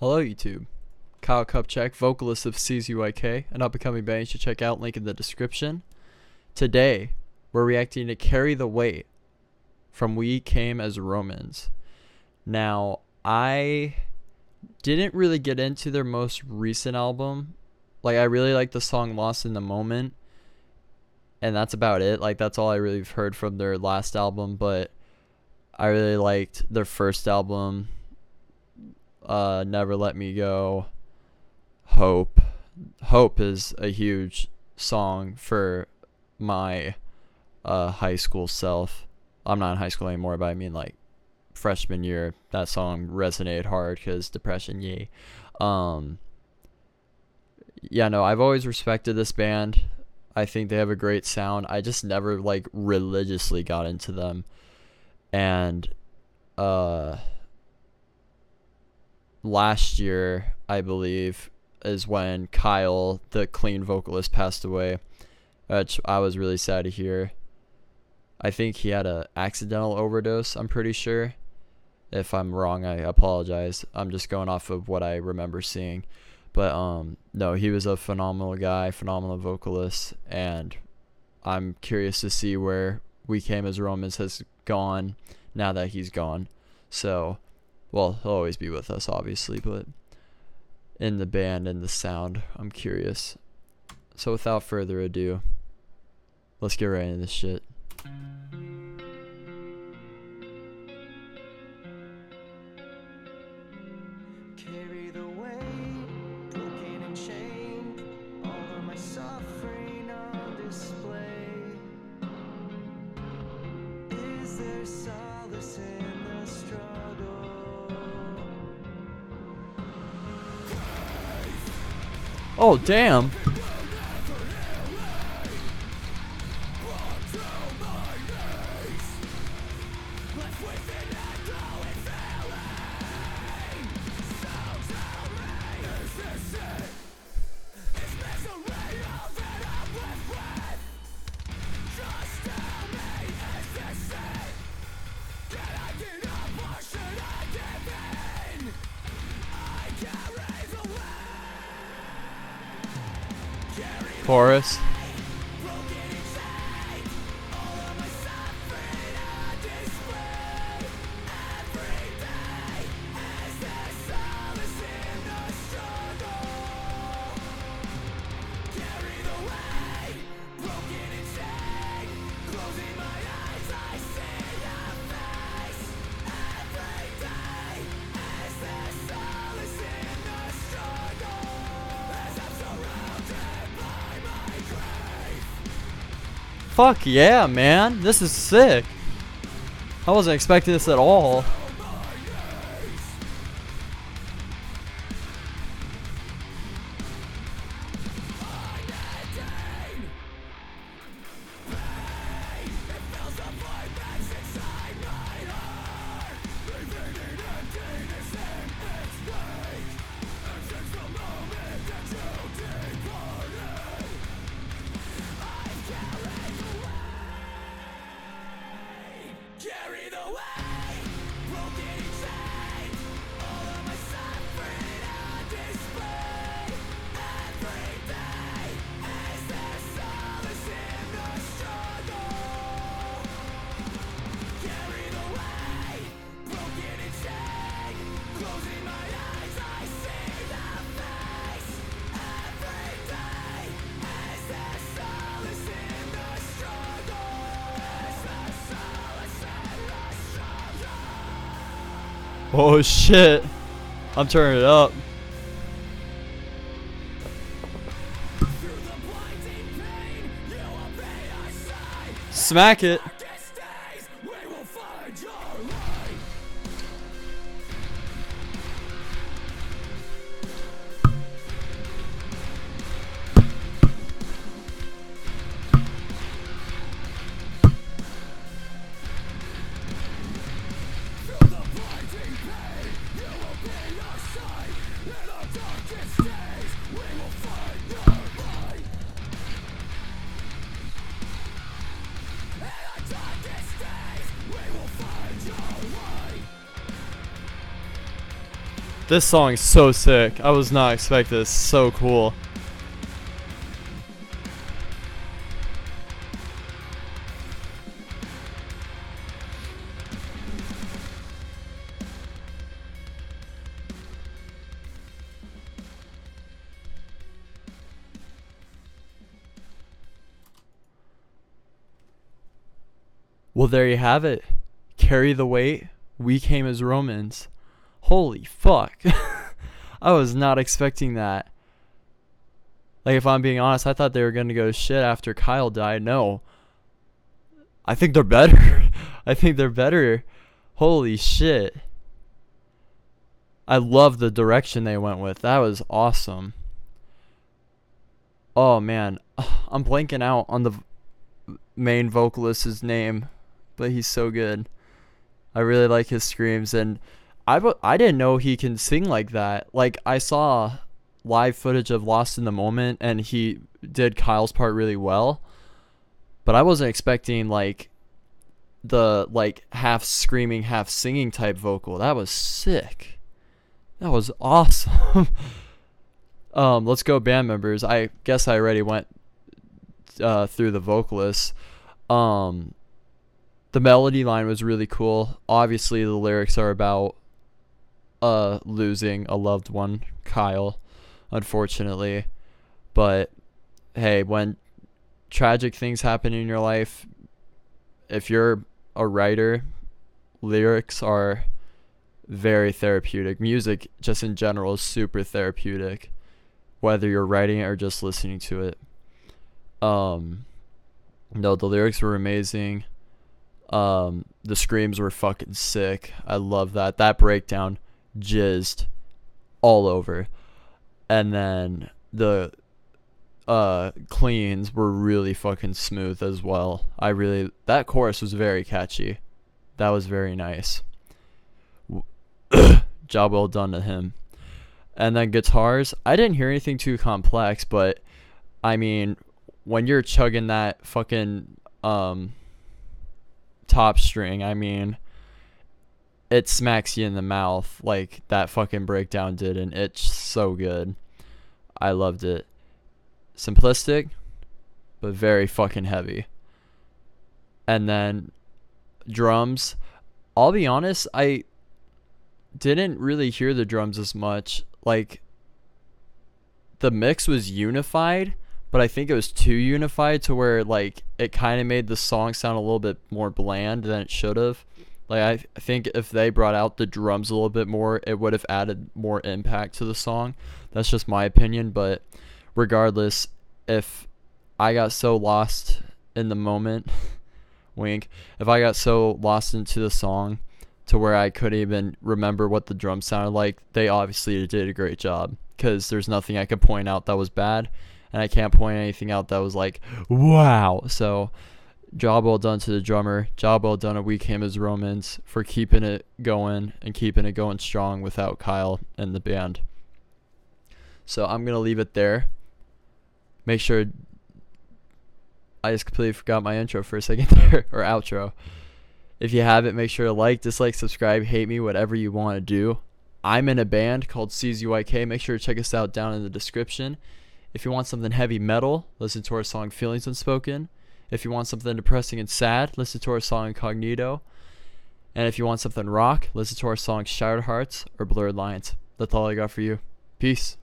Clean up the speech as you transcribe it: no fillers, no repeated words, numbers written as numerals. Hello YouTube, Kyle Kupczyk, vocalist of CZYK, an up-and-coming band you should check out, link in the description. Today, we're reacting to Carry the Weight from We Came as Romans. Now, I didn't really get into their most recent album. Like, I really like the song Lost in the Moment, and that's about it. Like, that's all I really heard from their last album, but I really liked their first album, Never Let Me Go. Hope is a huge song for my high school self. I'm not in high school anymore, but I mean like freshman year, that song resonated hard because depression, yay. I've always respected this band. I think they have a great sound. I just never like religiously got into them, and last year, I believe, is when Kyle, the clean vocalist, passed away, which I was really sad to hear. I think he had an accidental overdose, I'm pretty sure. If I'm wrong, I apologize. I'm just going off of what I remember seeing. But no, he was a phenomenal guy, phenomenal vocalist, and I'm curious to see where We Came as Romans has gone now that he's gone. So, well, he'll always be with us, obviously, but in the band and the sound, I'm curious. So without further ado, let's get right into this shit. Carry the weight, broken and chained, all of my suffering on display. Is there solace in the struggle? Oh, damn. Chorus. Fuck yeah, man. This is sick. I wasn't expecting this at all. Oh shit, I'm turning it up. Smack it. This song is so sick. I was not expecting this. So cool. Well, there you have it. Carry the Weight, We Came as Romans. Holy fuck. I was not expecting that. Like, if I'm being honest, I thought they were going to go shit after Kyle died. No. I think they're better. I think they're better. Holy shit. I love the direction they went with. That was awesome. Oh, man. I'm blanking out on the main vocalist's name. But he's so good. I really like his screams, and I didn't know he can sing like that. Like, I saw live footage of Lost in the Moment, and he did Kyle's part really well, but I wasn't expecting the half screaming, half singing type vocal. That was sick. That was awesome. Let's go band members. I guess I already went through the vocalists. The melody line was really cool. Obviously, the lyrics are about losing a loved one, Kyle, unfortunately. But hey, when tragic things happen in your life, if you're a writer, lyrics are very therapeutic. Music, just in general, is super therapeutic, whether you're writing it or just listening to it. No, the lyrics were amazing. The screams were fucking sick. I love that. That breakdown jizzed all over. And then the cleans were really fucking smooth as well. That chorus was very catchy. That was very nice. Job well done to him. And then guitars. I didn't hear anything too complex, but I mean, when you're chugging that fucking top string, I mean, it smacks you in the mouth like that fucking breakdown did, and it's so good. I loved it. Simplistic, but very fucking heavy. And then drums. I'll be honest, I didn't really hear the drums as much. Like, the mix was unified, but I think it was too unified to where, like, it kind of made the song sound a little bit more bland than it should have. Like, I think if they brought out the drums a little bit more, it would have added more impact to the song. That's just my opinion, but regardless, if I got so lost in the moment, wink, if I got so lost into the song to where I couldn't even remember what the drums sounded like, they obviously did a great job, because there's nothing I could point out that was bad. And I can't point anything out that was like, wow. So, job well done to the drummer. Job well done at We Came as Romans for keeping it going and keeping it going strong without Kyle and the band. So, I'm going to leave it there. Make sure. I just completely forgot my intro for a second there, or outro. If you haven't, make sure to like, dislike, subscribe, hate me, whatever you want to do. I'm in a band called CZYK. Make sure to check us out down in the description. If you want something heavy metal, listen to our song Feelings Unspoken. If you want something depressing and sad, listen to our song Incognito. And if you want something rock, listen to our song Shattered Hearts or Blurred Lines. That's all I got for you. Peace.